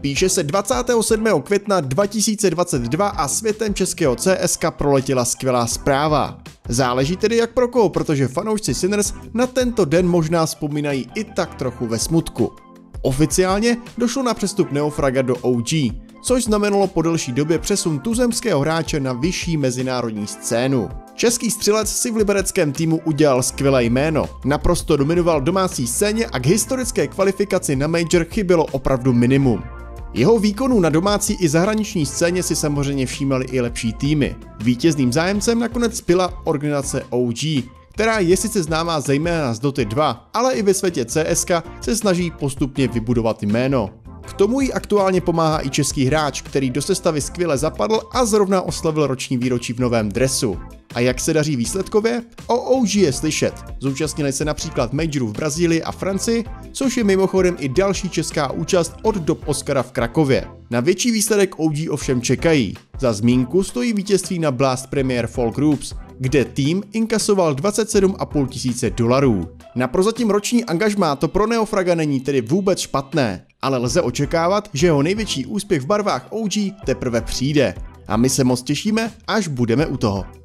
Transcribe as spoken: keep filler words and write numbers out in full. Píše se dvacátého sedmého května dva tisíce dvacet dva a světem českého C S K proletěla skvělá zpráva. Záleží tedy jak pro koho, protože fanoušci Sinners na tento den možná vzpomínají i tak trochu ve smutku. Oficiálně došlo na přestup Neofraga do O G, což znamenalo po delší době přesun tuzemského hráče na vyšší mezinárodní scénu. Český střelec si v libereckém týmu udělal skvělé jméno, naprosto dominoval domácí scéně a k historické kvalifikaci na major chybělo opravdu minimum. Jeho výkonů na domácí i zahraniční scéně si samozřejmě všímali i lepší týmy. Vítězným zájemcem nakonec byla organizace O G, která je sice známá zejména z Doty dva, ale i ve světě C S K se snaží postupně vybudovat jméno. K tomu jí aktuálně pomáhá i český hráč, který do sestavy skvěle zapadl a zrovna oslavil roční výročí v novém dresu. A jak se daří výsledkově? O O G je slyšet. Zúčastnili se například majorů v Brazílii a Francii, což je mimochodem i další česká účast od dob Oscara v Krakově. Na větší výsledek O G ovšem čekají. Za zmínku stojí vítězství na Blast Premier Folk Groups, kde tým inkasoval dvacet sedm a půl tisíce dolarů. Na prozatím roční angažmá to pro Neofraga není tedy vůbec špatné, ale lze očekávat, že jeho největší úspěch v barvách O G teprve přijde. A my se moc těšíme, až budeme u toho.